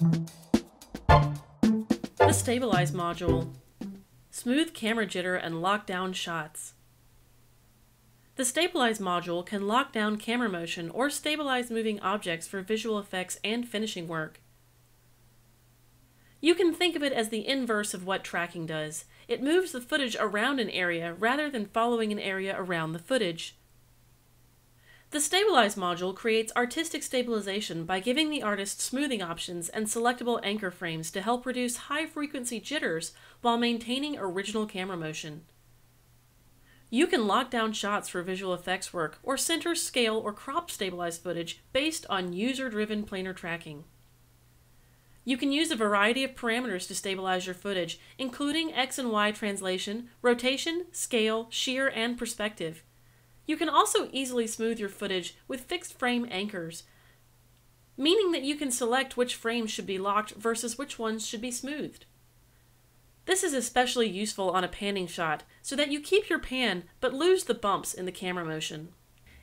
The Stabilize module. Smooth camera jitter and lock down shots. The Stabilize module can lock down camera motion or stabilize moving objects for visual effects and finishing work. You can think of it as the inverse of what tracking does. It moves the footage around an area rather than following an area around the footage. The Stabilize module creates artistic stabilization by giving the artist smoothing options and selectable anchor frames to help reduce high-frequency jitters while maintaining original camera motion. You can lock down shots for visual effects work or center, scale, or crop stabilized footage based on user-driven planar tracking. You can use a variety of parameters to stabilize your footage, including X and Y translation, rotation, scale, shear, and perspective. You can also easily smooth your footage with fixed frame anchors, meaning that you can select which frames should be locked versus which ones should be smoothed. This is especially useful on a panning shot, so that you keep your pan but lose the bumps in the camera motion.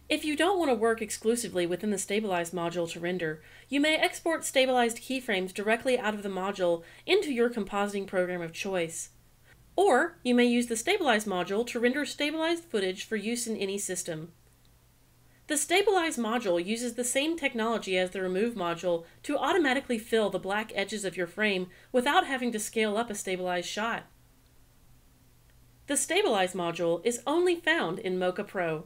If you don't want to work exclusively within the Stabilize module to render, you may export stabilized keyframes directly out of the module into your compositing program of choice. Or you may use the Stabilize module to render stabilized footage for use in any system. The Stabilize module uses the same technology as the Remove module to automatically fill the black edges of your frame without having to scale up a stabilized shot. The Stabilize module is only found in Mocha Pro.